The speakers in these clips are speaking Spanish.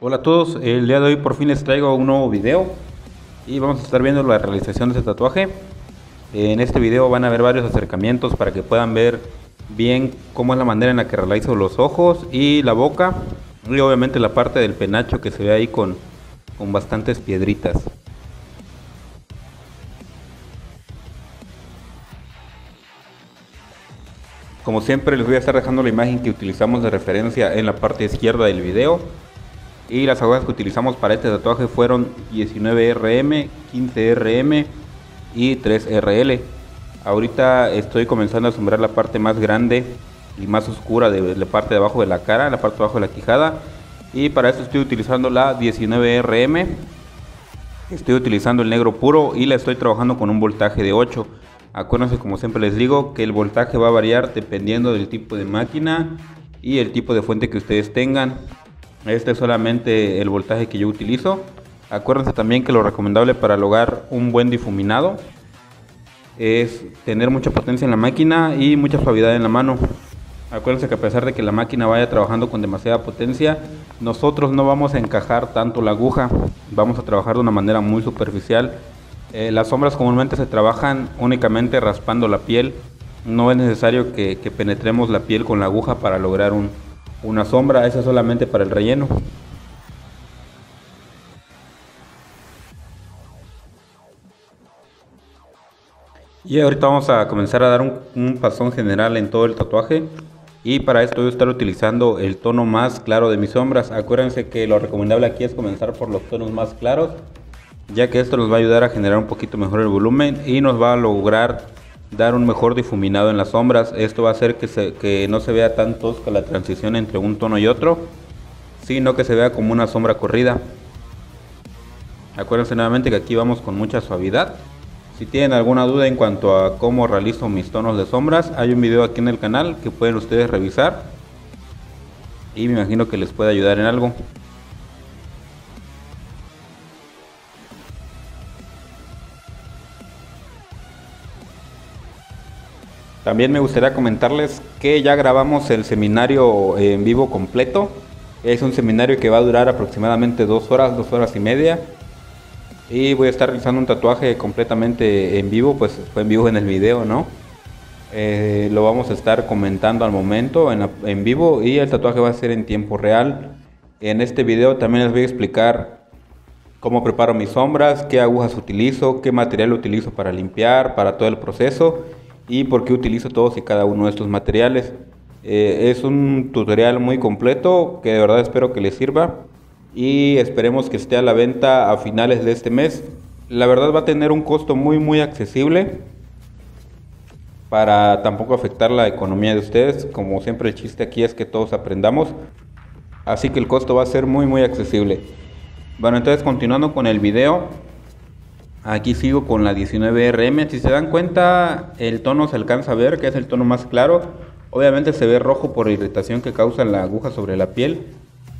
Hola a todos, el día de hoy por fin les traigo un nuevo video y vamos a estar viendo la realización de este tatuaje. En este video van a ver varios acercamientos para que puedan ver bien cómo es la manera en la que realizo los ojos y la boca, y obviamente la parte del penacho que se ve ahí con bastantes piedritas. Como siempre les voy a estar dejando la imagen que utilizamos de referencia en la parte izquierda del video. Y las agujas que utilizamos para este tatuaje fueron 19RM, 15RM y 3RL. Ahorita estoy comenzando a asombrar la parte más grande y más oscura de la parte de abajo de la cara, la parte de abajo de la quijada. Y para eso estoy utilizando la 19RM. Estoy utilizando el negro puro y la estoy trabajando con un voltaje de 8. Acuérdense, como siempre les digo, que el voltaje va a variar dependiendo del tipo de máquina y el tipo de fuente que ustedes tengan. Este es solamente el voltaje que yo utilizo. Acuérdense también que lo recomendable para lograr un buen difuminado es tener mucha potencia en la máquina y mucha suavidad en la mano. Acuérdense que a pesar de que la máquina vaya trabajando con demasiada potencia, nosotros no vamos a encajar tanto la aguja, vamos a trabajar de una manera muy superficial. Las sombras comúnmente se trabajan únicamente raspando la piel, no es necesario que penetremos la piel con la aguja para lograr una sombra, esa es solamente para el relleno. Y ahorita vamos a comenzar a dar un pasón general en todo el tatuaje. Y para esto voy a estar utilizando el tono más claro de mis sombras. Acuérdense que lo recomendable aquí es comenzar por los tonos más claros, ya que esto nos va a ayudar a generar un poquito mejor el volumen y nos va a lograr dar un mejor difuminado en las sombras. Esto va a hacer que no se vea tan tosca la transición entre un tono y otro, sino que se vea como una sombra corrida. Acuérdense nuevamente que aquí vamos con mucha suavidad. Si tienen alguna duda en cuanto a cómo realizo mis tonos de sombras, hay un video aquí en el canal que pueden ustedes revisar y me imagino que les puede ayudar en algo. También me gustaría comentarles que ya grabamos el seminario en vivo completo. Es un seminario que va a durar aproximadamente 2 horas, 2 horas y media. Y voy a estar realizando un tatuaje completamente en vivo, pues fue en vivo en el video, ¿no? Lo vamos a estar comentando al momento en vivo y el tatuaje va a ser en tiempo real. En este video también les voy a explicar cómo preparo mis sombras, qué agujas utilizo, qué material utilizo para limpiar, para todo el proceso, y por qué utilizo todos y cada uno de estos materiales. Es un tutorial muy completo que de verdad espero que les sirva y esperemos que esté a la venta a finales de este mes. La verdad va a tener un costo muy accesible para tampoco afectar la economía de ustedes. Como siempre el chiste aquí es que todos aprendamos, así que el costo va a ser muy accesible. Bueno, entonces continuando con el video, aquí sigo con la 19RM. Si se dan cuenta, el tono se alcanza a ver, que es el tono más claro. Obviamente se ve rojo por la irritación que causa la aguja sobre la piel,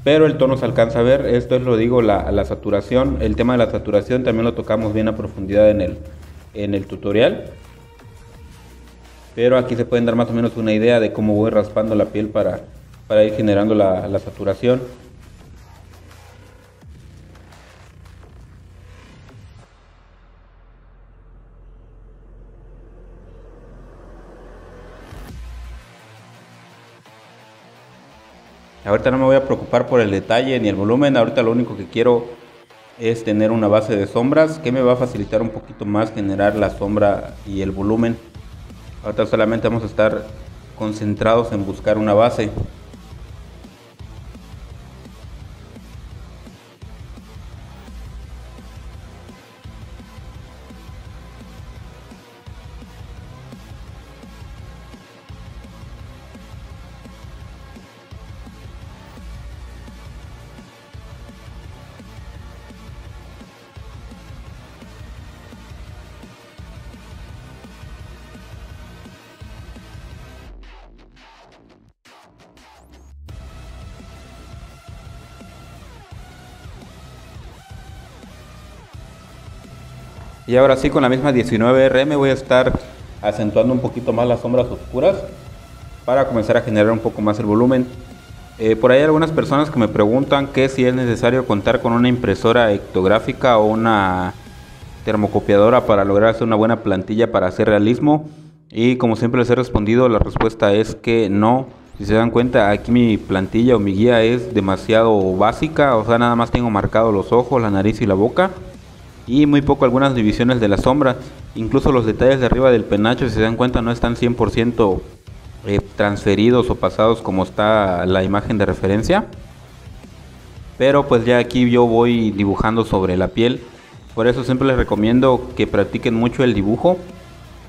pero el tono se alcanza a ver. Esto es, lo digo, la saturación. El tema de la saturación también lo tocamos bien a profundidad en el tutorial, pero aquí se pueden dar más o menos una idea de cómo voy raspando la piel para ir generando la saturación. Ahorita no me voy a preocupar por el detalle ni el volumen, ahorita lo único que quiero es tener una base de sombras que me va a facilitar un poquito más generar la sombra y el volumen. Ahorita solamente vamos a estar concentrados en buscar una base. Y ahora sí, con la misma 19RM voy a estar acentuando un poquito más las sombras oscuras para comenzar a generar un poco más el volumen. Por ahí hay algunas personas que me preguntan que si es necesario contar con una impresora ectográfica o una termocopiadora para lograr hacer una buena plantilla para hacer realismo, y como siempre les he respondido, la respuesta es que no. Si se dan cuenta, aquí mi plantilla o mi guía es demasiado básica, o sea, nada más tengo marcado los ojos, la nariz y la boca, y muy poco algunas divisiones de la sombra. Incluso los detalles de arriba del penacho, si se dan cuenta, no están 100% transferidos o pasados como está la imagen de referencia, pero pues ya aquí yo voy dibujando sobre la piel. Por eso siempre les recomiendo que practiquen mucho el dibujo,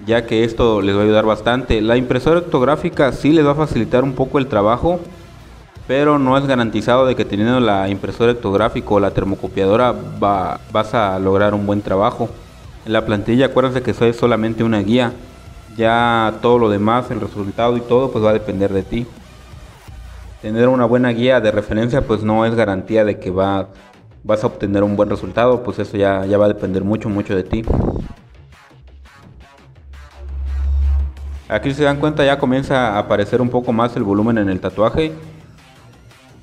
ya que esto les va a ayudar bastante. La impresora ectográfica sí les va a facilitar un poco el trabajo, pero no es garantizado de que teniendo la impresora ectográfica o la termocopiadora vas a lograr un buen trabajo. En la plantilla acuérdense que soy solamente una guía. Ya todo lo demás, el resultado y todo, pues va a depender de ti. Tener una buena guía de referencia pues no es garantía de que vas a obtener un buen resultado, pues eso ya va a depender mucho de ti. Aquí se dan cuenta, ya comienza a aparecer un poco más el volumen en el tatuaje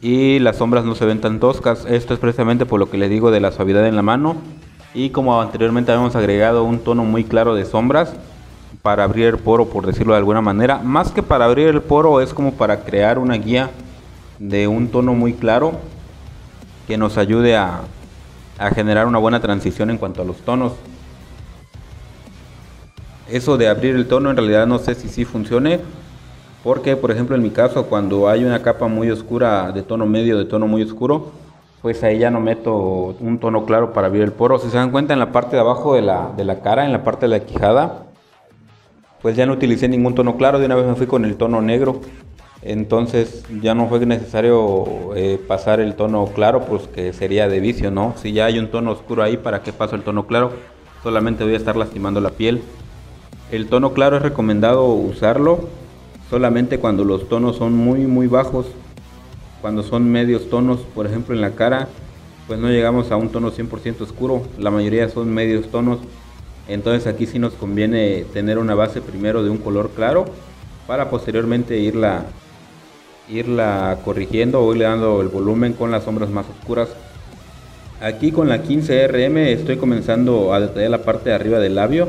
y las sombras no se ven tan toscas. Esto es precisamente por lo que les digo de la suavidad en la mano, y como anteriormente habíamos agregado un tono muy claro de sombras para abrir el poro, por decirlo de alguna manera. Más que para abrir el poro, es como para crear una guía de un tono muy claro que nos ayude a generar una buena transición en cuanto a los tonos. Eso de abrir el tono en realidad no sé si sí funcione, porque por ejemplo en mi caso, cuando hay una capa muy oscura de tono medio, de tono muy oscuro, pues ahí ya no meto un tono claro para abrir el poro. Si se dan cuenta, en la parte de abajo de la cara, en la parte de la quijada, pues ya no utilicé ningún tono claro, de una vez me fui con el tono negro. Entonces ya no fue necesario pasar el tono claro, pues que sería de vicio, ¿no? Si ya hay un tono oscuro ahí, ¿para qué paso el tono claro? Solamente voy a estar lastimando la piel. El tono claro es recomendado usarlo solamente cuando los tonos son muy bajos, cuando son medios tonos. Por ejemplo en la cara pues no llegamos a un tono 100% oscuro, la mayoría son medios tonos. Entonces aquí sí nos conviene tener una base primero de un color claro para posteriormente irla corrigiendo o irle dando el volumen con las sombras más oscuras. Aquí con la 15RM estoy comenzando a detallar la parte de arriba del labio,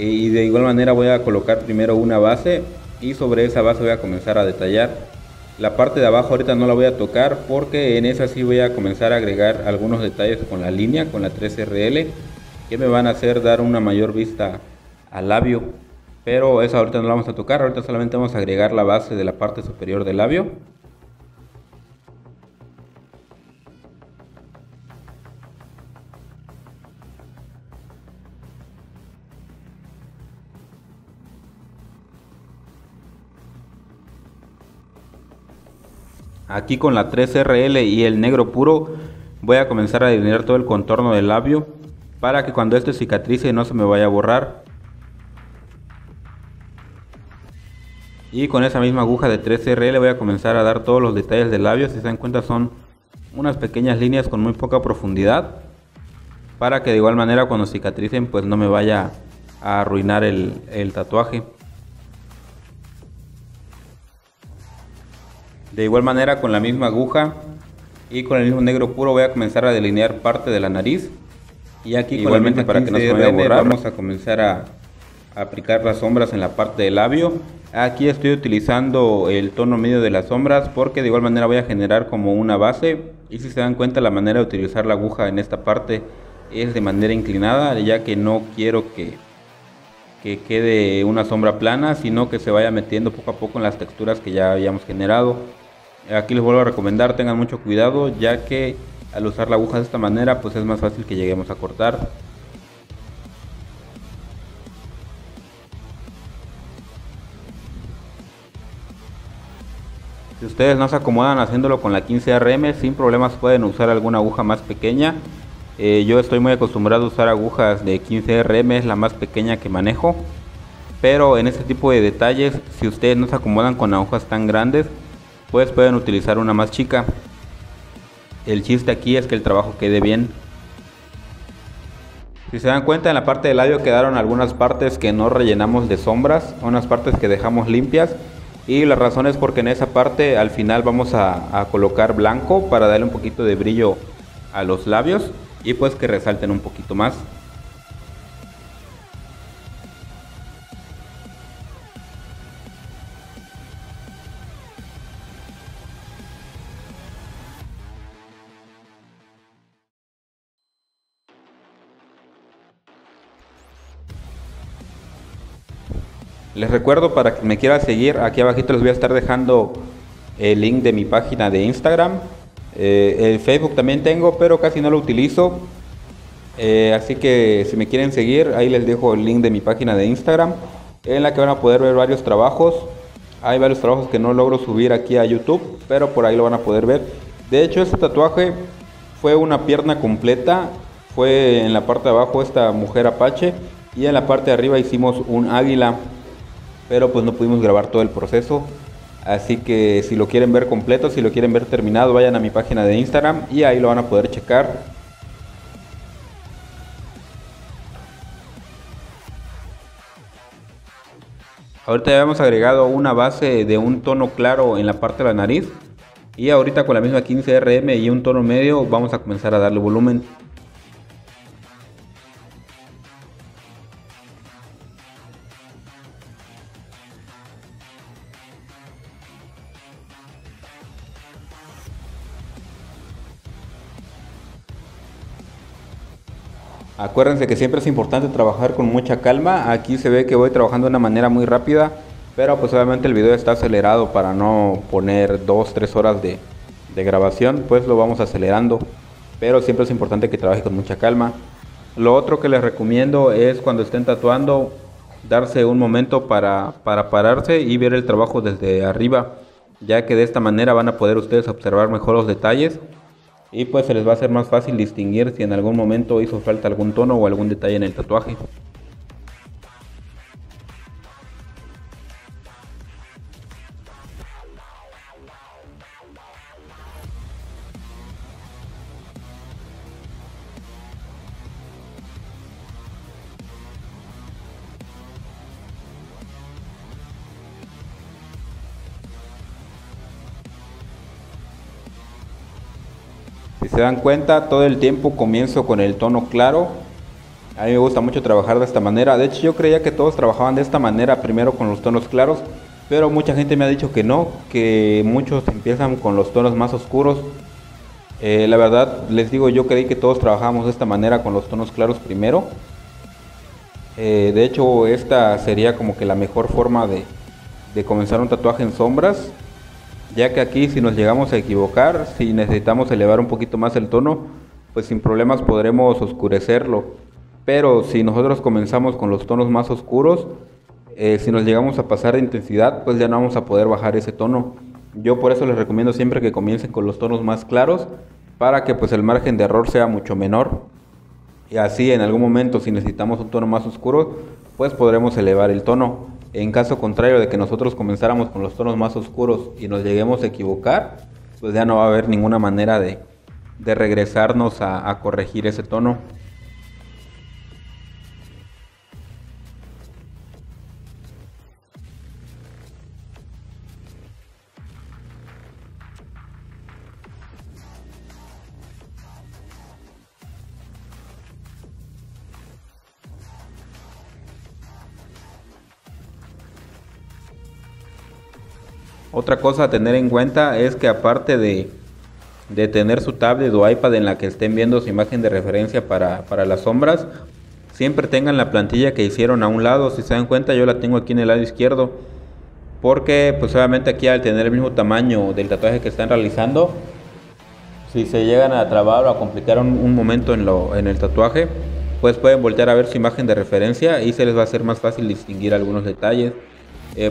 y de igual manera voy a colocar primero una base y sobre esa base voy a comenzar a detallar. La parte de abajo ahorita no la voy a tocar, porque en esa sí voy a comenzar a agregar algunos detalles con la línea, con la 3RL, que me van a hacer dar una mayor vista al labio, pero esa ahorita no la vamos a tocar. Ahorita solamente vamos a agregar la base de la parte superior del labio. Aquí con la 3RL y el negro puro voy a comenzar a delinear todo el contorno del labio para que cuando esto cicatrice no se me vaya a borrar. Y con esa misma aguja de 3RL voy a comenzar a dar todos los detalles del labio. Si se dan cuenta, son unas pequeñas líneas con muy poca profundidad, para que de igual manera cuando cicatricen pues no me vaya a arruinar el tatuaje. De igual manera con la misma aguja y con el mismo negro puro voy a comenzar a delinear parte de la nariz. Y aquí igualmente para que no se vaya a borrar, vamos a comenzar a aplicar las sombras en la parte del labio. Aquí estoy utilizando el tono medio de las sombras, porque de igual manera voy a generar como una base. Y si se dan cuenta, la manera de utilizar la aguja en esta parte es de manera inclinada, ya que no quiero que quede una sombra plana, sino que se vaya metiendo poco a poco en las texturas que ya habíamos generado. Aquí les vuelvo a recomendar, tengan mucho cuidado, ya que al usar la aguja de esta manera pues es más fácil que lleguemos a cortar. Si ustedes no se acomodan haciéndolo con la 15RM, sin problemas pueden usar alguna aguja más pequeña. Yo estoy muy acostumbrado a usar agujas de 15RM, es la más pequeña que manejo. Pero en este tipo de detalles, si ustedes no se acomodan con agujas tan grandes, pues pueden utilizar una más chica. El chiste aquí es que el trabajo quede bien. Si se dan cuenta, en la parte del labio quedaron algunas partes que no rellenamos de sombras, unas partes que dejamos limpias, y la razón es porque en esa parte al final vamos a colocar blanco para darle un poquito de brillo a los labios y pues que resalten un poquito más. Les recuerdo, para que me quieran seguir, aquí abajito les voy a estar dejando el link de mi página de Instagram. El Facebook también tengo, pero casi no lo utilizo. Así que si me quieren seguir, ahí les dejo el link de mi página de Instagram, en la que van a poder ver varios trabajos. Hay varios trabajos que no logro subir aquí a YouTube, pero por ahí lo van a poder ver. De hecho, este tatuaje fue una pierna completa. Fue en la parte de abajo esta mujer apache, y en la parte de arriba hicimos un águila, pero pues no pudimos grabar todo el proceso. Así que si lo quieren ver completo, si lo quieren ver terminado, vayan a mi página de Instagram y ahí lo van a poder checar. Ahorita ya hemos agregado una base de un tono claro en la parte de la nariz, y ahorita con la misma 15RM y un tono medio vamos a comenzar a darle volumen. Acuérdense que siempre es importante trabajar con mucha calma. Aquí se ve que voy trabajando de una manera muy rápida, pero pues obviamente el video está acelerado para no poner 2-3 horas de grabación, pues lo vamos acelerando, pero siempre es importante que trabaje con mucha calma. Lo otro que les recomiendo es, cuando estén tatuando, darse un momento para pararse y ver el trabajo desde arriba, ya que de esta manera van a poder ustedes observar mejor los detalles. Y pues se les va a hacer más fácil distinguir si en algún momento hizo falta algún tono o algún detalle en el tatuaje. Si se dan cuenta, todo el tiempo comienzo con el tono claro. A mí me gusta mucho trabajar de esta manera. De hecho, yo creía que todos trabajaban de esta manera, primero con los tonos claros, pero mucha gente me ha dicho que no, que muchos empiezan con los tonos más oscuros. La verdad, les digo, yo creí que todos trabajábamos de esta manera, con los tonos claros primero. De hecho, esta sería como que la mejor forma de comenzar un tatuaje en sombras, ya que aquí, si nos llegamos a equivocar, si necesitamos elevar un poquito más el tono, pues sin problemas podremos oscurecerlo. Pero si nosotros comenzamos con los tonos más oscuros, si nos llegamos a pasar de intensidad, pues ya no vamos a poder bajar ese tono. Yo por eso les recomiendo siempre que comiencen con los tonos más claros, para que pues el margen de error sea mucho menor, y así en algún momento, si necesitamos un tono más oscuro, pues podremos elevar el tono. En caso contrario de que nosotros comenzáramos con los tonos más oscuros y nos lleguemos a equivocar, pues ya no va a haber ninguna manera de regresarnos a corregir ese tono. Otra cosa a tener en cuenta es que, aparte de tener su tablet o iPad en la que estén viendo su imagen de referencia para las sombras, siempre tengan la plantilla que hicieron a un lado. Si se dan cuenta, yo la tengo aquí en el lado izquierdo, porque pues obviamente aquí, al tener el mismo tamaño del tatuaje que están realizando, si se llegan a trabar o a complicar un momento en el tatuaje, pues pueden voltear a ver su imagen de referencia y se les va a hacer más fácil distinguir algunos detalles.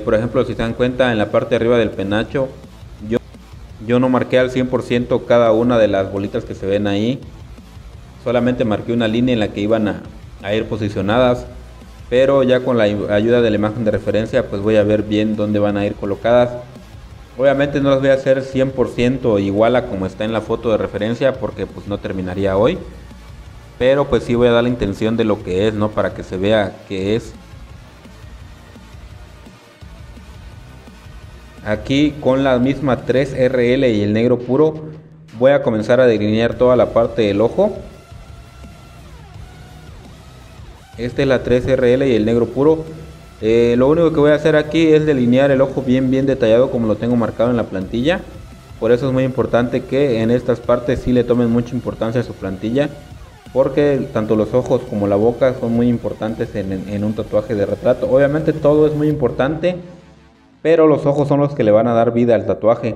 Por ejemplo, si se dan cuenta, en la parte de arriba del penacho yo no marqué al 100% cada una de las bolitas que se ven ahí. Solamente marqué una línea en la que iban a ir posicionadas, pero ya con la ayuda de la imagen de referencia, pues voy a ver bien dónde van a ir colocadas. Obviamente no las voy a hacer 100% igual a como está en la foto de referencia, porque pues no terminaría hoy, pero pues sí voy a dar la intención de lo que es, ¿no?, para que se vea que es. Aquí con la misma 3RL y el negro puro voy a comenzar a delinear toda la parte del ojo. Esta es la 3RL y el negro puro. Lo único que voy a hacer aquí es delinear el ojo bien detallado como lo tengo marcado en la plantilla. Por eso es muy importante que en estas partes sí le tomen mucha importancia a su plantilla, porque tanto los ojos como la boca son muy importantes en un tatuaje de retrato. Obviamente todo es muy importante, pero los ojos son los que le van a dar vida al tatuaje.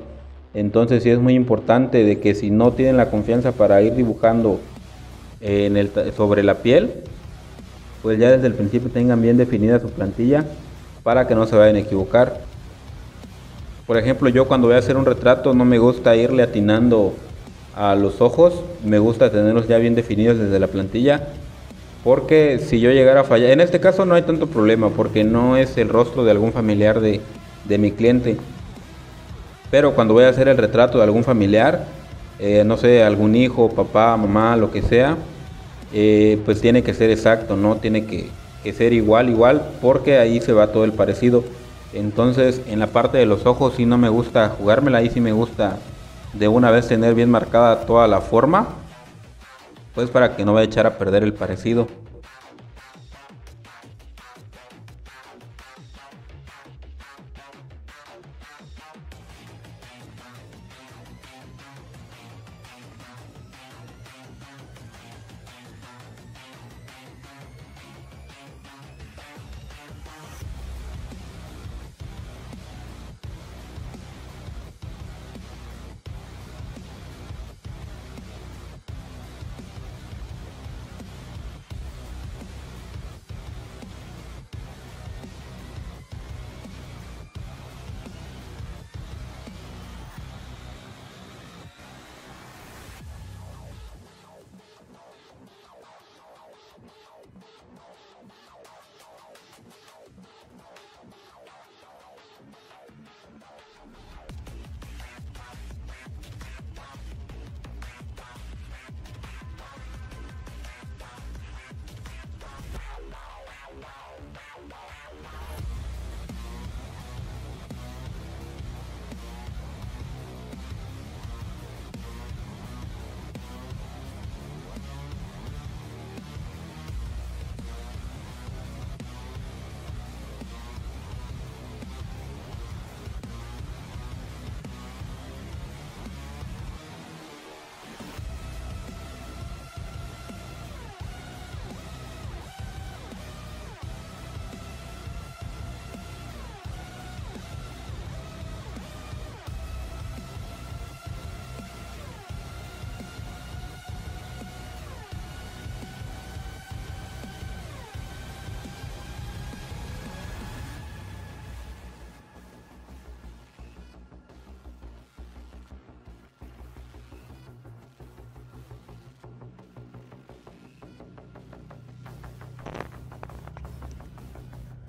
Entonces sí es muy importante de que si no tienen la confianza para ir dibujando sobre la piel, pues ya desde el principio tengan bien definida su plantilla para que no se vayan a equivocar. Por ejemplo, yo cuando voy a hacer un retrato no me gusta irle atinando a los ojos, me gusta tenerlos ya bien definidos desde la plantilla, porque si yo llegara a fallar, en este caso no hay tanto problema porque no es el rostro de algún familiar de mi cliente, pero cuando voy a hacer el retrato de algún familiar, no sé, algún hijo, papá, mamá, lo que sea, pues tiene que ser exacto, no tiene que ser igual, porque ahí se va todo el parecido. Entonces en la parte de los ojos sí no me gusta jugármela, ahí sí me gusta de una vez tener bien marcada toda la forma, pues para que no vaya a echar a perder el parecido.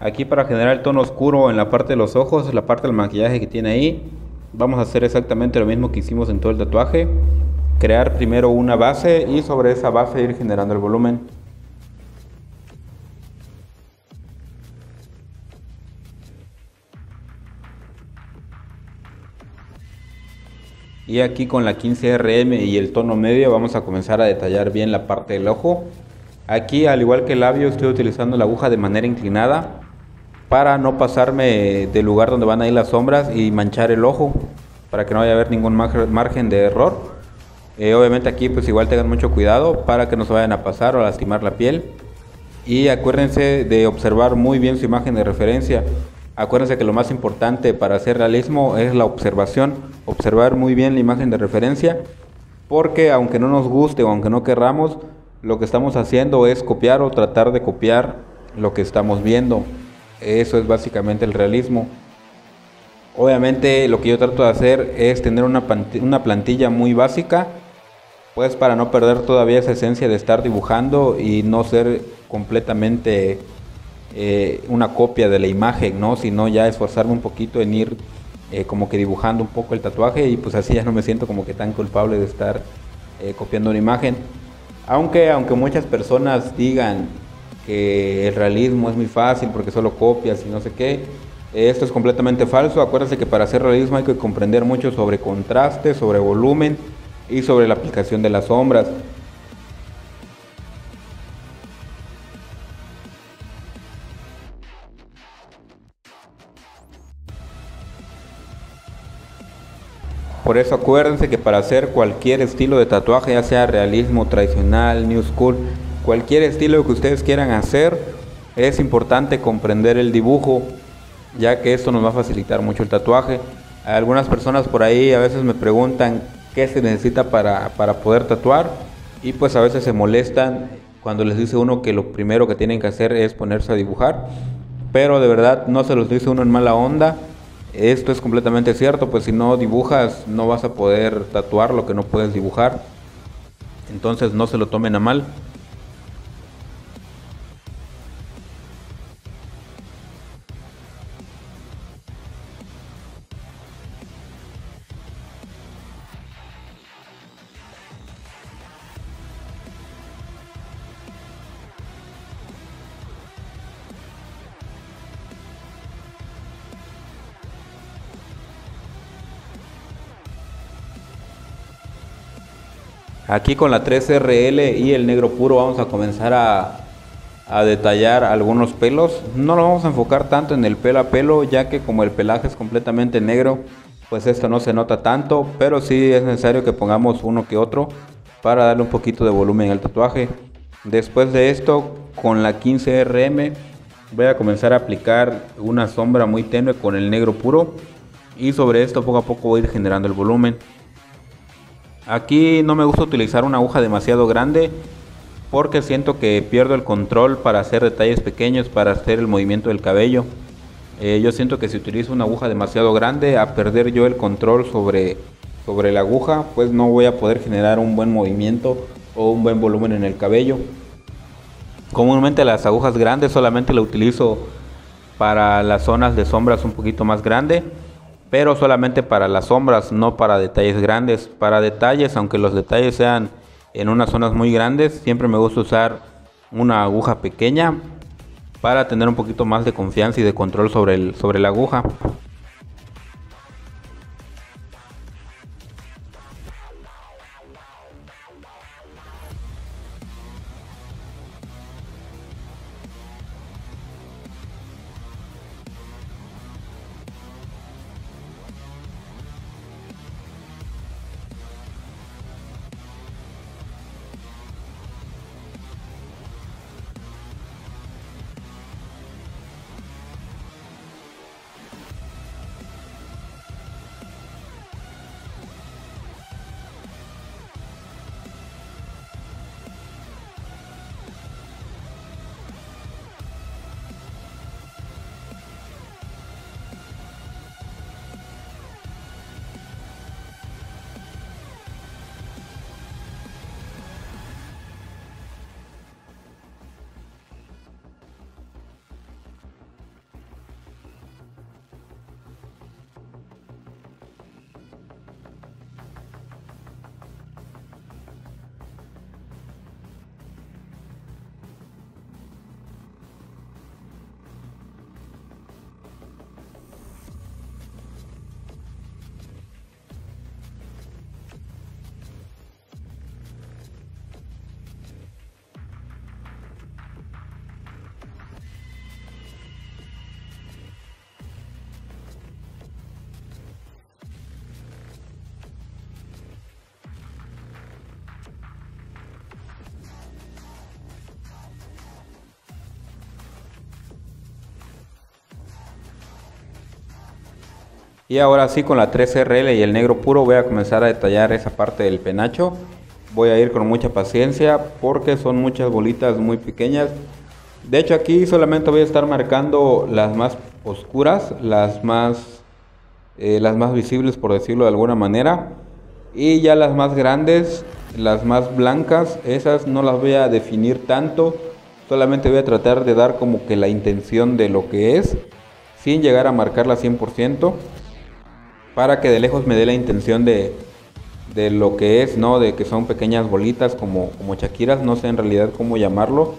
Aquí para generar el tono oscuro en la parte de los ojos, la parte del maquillaje que tiene ahí, vamos a hacer exactamente lo mismo que hicimos en todo el tatuaje. Crear primero una base y sobre esa base ir generando el volumen. Y aquí con la 15RM y el tono medio vamos a comenzar a detallar bien la parte del ojo. Aquí, al igual que el labio, estoy utilizando la aguja de manera inclinada para no pasarme del lugar donde van a ir las sombras y manchar el ojo, para que no vaya a haber ningún margen de error. Obviamente aquí pues igual tengan mucho cuidado para que no se vayan a pasar o a lastimar la piel. Y acuérdense de observar muy bien su imagen de referencia. Acuérdense que lo más importante para hacer realismo es la observación, observar muy bien la imagen de referencia, porque aunque no nos guste o aunque no querramos, lo que estamos haciendo es copiar o tratar de copiar lo que estamos viendo. Eso es básicamente el realismo. Obviamente lo que yo trato de hacer es tener una plantilla muy básica, pues para no perder todavía esa esencia de estar dibujando y no ser completamente una copia de la imagen, ¿no? Sino ya esforzarme un poquito en ir como que dibujando un poco el tatuaje, y pues así ya no me siento como que tan culpable de estar copiando una imagen. Aunque muchas personas digan que el realismo es muy fácil porque solo copias y no sé qué, Esto es completamente falso. Acuérdense que para hacer realismo hay que comprender mucho sobre contraste, sobre volumen y sobre la aplicación de las sombras. Por eso acuérdense que para hacer cualquier estilo de tatuaje, ya sea realismo, tradicional, new school, cualquier estilo que ustedes quieran hacer, es importante comprender el dibujo, ya que esto nos va a facilitar mucho el tatuaje. Algunas personas por ahí a veces me preguntan qué se necesita para poder tatuar, y pues a veces se molestan cuando les dice uno que lo primero que tienen que hacer es ponerse a dibujar, pero de verdad no se los dice uno en mala onda. Esto es completamente cierto, pues si no dibujas no vas a poder tatuar lo que no puedes dibujar, entonces no se lo tomen a mal. Aquí con la 3RL y el negro puro vamos a comenzar a detallar algunos pelos. No nos vamos a enfocar tanto en el pelo a pelo, ya que como el pelaje es completamente negro, pues esto no se nota tanto, pero sí es necesario que pongamos uno que otro para darle un poquito de volumen al tatuaje. Después de esto, con la 15RM voy a comenzar a aplicar una sombra muy tenue con el negro puro, y sobre esto poco a poco voy a ir generando el volumen. Aquí no me gusta utilizar una aguja demasiado grande, porque siento que pierdo el control para hacer detalles pequeños, para hacer el movimiento del cabello. Yo siento que si utilizo una aguja demasiado grande, a perder yo el control sobre la aguja, pues no voy a poder generar un buen movimiento o un buen volumen en el cabello. Comúnmente las agujas grandes solamente la utilizo para las zonas de sombras un poquito más grande, pero solamente para las sombras, no para detalles grandes. Para detalles, aunque los detalles sean en unas zonas muy grandes, siempre me gusta usar una aguja pequeña para tener un poquito más de confianza y de control sobre la aguja. Y ahora sí, con la 3RL y el negro puro voy a comenzar a detallar esa parte del penacho. Voy a ir con mucha paciencia porque son muchas bolitas muy pequeñas. De hecho, aquí solamente voy a estar marcando las más oscuras, las más visibles, por decirlo de alguna manera. Y ya las más grandes, las más blancas, esas no las voy a definir tanto. Solamente voy a tratar de dar como que la intención de lo que es, sin llegar a marcarla 100%. Para que de lejos me dé la intención de lo que es, ¿no? De que son pequeñas bolitas como chaquiras, no sé en realidad cómo llamarlo.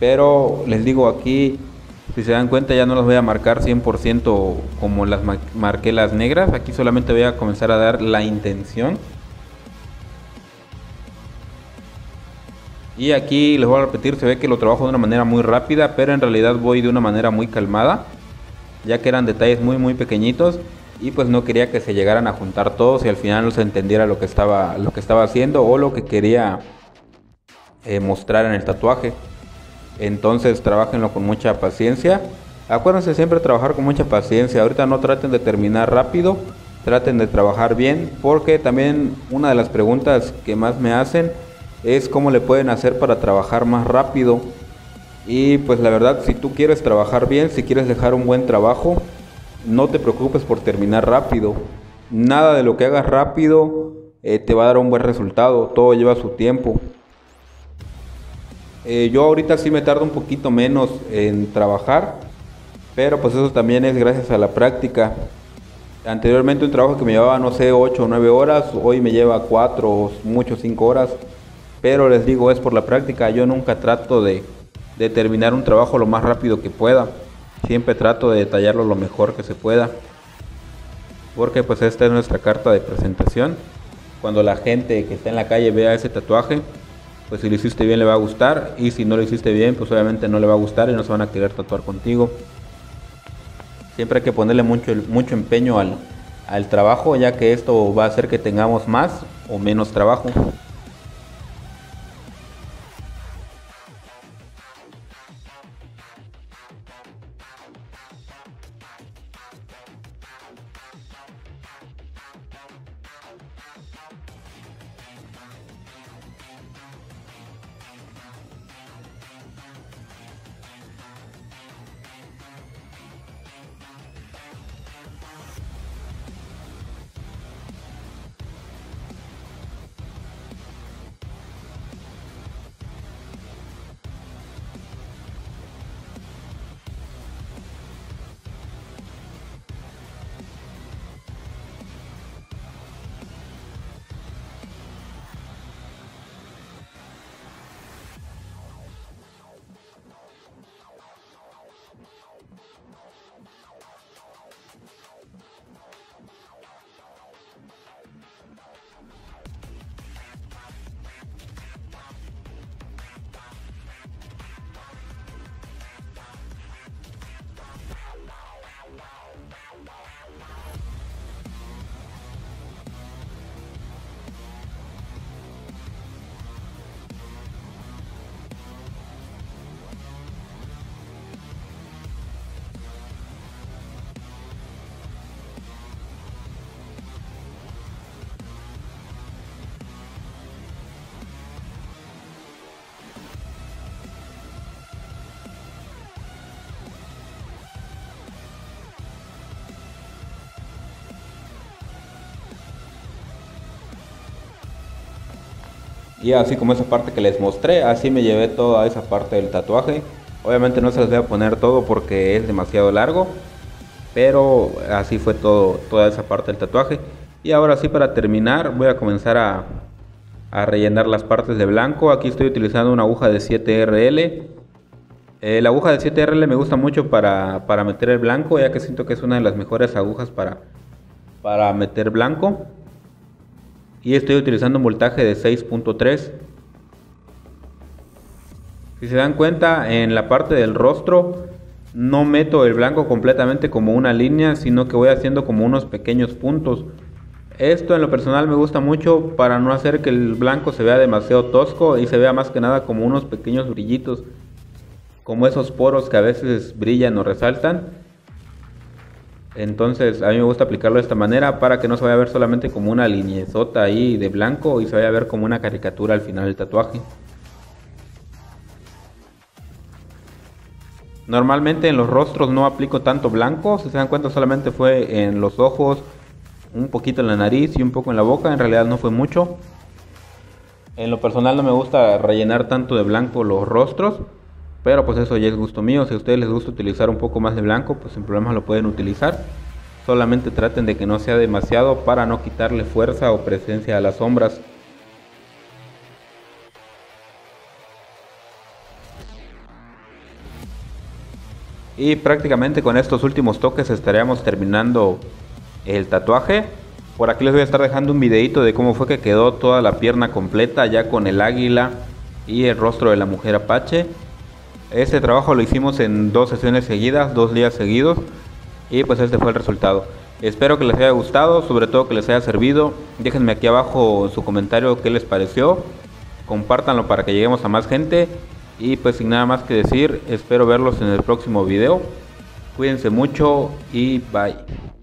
Pero les digo, aquí Si se dan cuenta, ya no las voy a marcar 100% como las marqué las negras. Aquí solamente voy a comenzar a dar la intención. Y aquí les voy a repetir, se ve que lo trabajo de una manera muy rápida, pero en realidad voy de una manera muy calmada, ya que eran detalles muy pequeñitos y pues no quería que se llegaran a juntar todos y al final no se entendiera lo que estaba haciendo o lo que quería mostrar en el tatuaje. Entonces trabajenlo con mucha paciencia. Acuérdense siempre trabajar con mucha paciencia. Ahorita no traten de terminar rápido, traten de trabajar bien, porque también una de las preguntas que más me hacen es cómo le pueden hacer para trabajar más rápido. Y pues la verdad, si tú quieres trabajar bien, si quieres dejar un buen trabajo, no te preocupes por terminar rápido. Nada de lo que hagas rápido te va a dar un buen resultado, todo lleva su tiempo. Yo ahorita sí me tardo un poquito menos en trabajar, pero pues eso también es gracias a la práctica. Anteriormente un trabajo que me llevaba, no sé, 8 o 9 horas, hoy me lleva 4 o mucho 5 horas. Pero les digo, es por la práctica. Yo nunca trato de terminar un trabajo lo más rápido que pueda. Siempre trato de detallarlo lo mejor que se pueda, porque pues esta es nuestra carta de presentación. Cuando la gente que está en la calle vea ese tatuaje, pues si lo hiciste bien le va a gustar, y si no lo hiciste bien pues obviamente no le va a gustar y no se van a querer tatuar contigo. Siempre hay que ponerle mucho empeño al trabajo, ya que esto va a hacer que tengamos más o menos trabajo. Y así como esa parte que les mostré, así me llevé toda esa parte del tatuaje. Obviamente no se les voy a poner todo porque es demasiado largo, pero así fue toda esa parte del tatuaje. Y ahora sí, para terminar, voy a comenzar a rellenar las partes de blanco. Aquí estoy utilizando una aguja de 7RL. La aguja de 7RL me gusta mucho para meter el blanco, ya que siento que es una de las mejores agujas para meter blanco. Y estoy utilizando un voltaje de 6.3. Si se dan cuenta, en la parte del rostro no meto el blanco completamente como una línea, sino que voy haciendo como unos pequeños puntos. Esto en lo personal me gusta mucho para no hacer que el blanco se vea demasiado tosco y se vea más que nada como unos pequeños brillitos, como esos poros que a veces brillan o resaltan. Entonces a mí me gusta aplicarlo de esta manera para que no se vaya a ver solamente como una lineezota ahí de blanco y se vaya a ver como una caricatura al final del tatuaje. Normalmente en los rostros no aplico tanto blanco. Si se dan cuenta, solamente fue en los ojos, un poquito en la nariz y un poco en la boca. En realidad no fue mucho. En lo personal no me gusta rellenar tanto de blanco los rostros, pero pues eso ya es gusto mío. Si a ustedes les gusta utilizar un poco más de blanco, pues sin problemas lo pueden utilizar. Solamente traten de que no sea demasiado para no quitarle fuerza o presencia a las sombras. Y prácticamente con estos últimos toques estaríamos terminando el tatuaje. Por aquí les voy a estar dejando un videito de cómo fue que quedó toda la pierna completa, ya con el águila y el rostro de la mujer apache. Este trabajo lo hicimos en 2 sesiones seguidas, 2 días seguidos, y pues este fue el resultado. Espero que les haya gustado, sobre todo que les haya servido. Déjenme aquí abajo su comentario qué les pareció, compártanlo para que lleguemos a más gente. Y pues sin nada más que decir, espero verlos en el próximo video. Cuídense mucho y bye.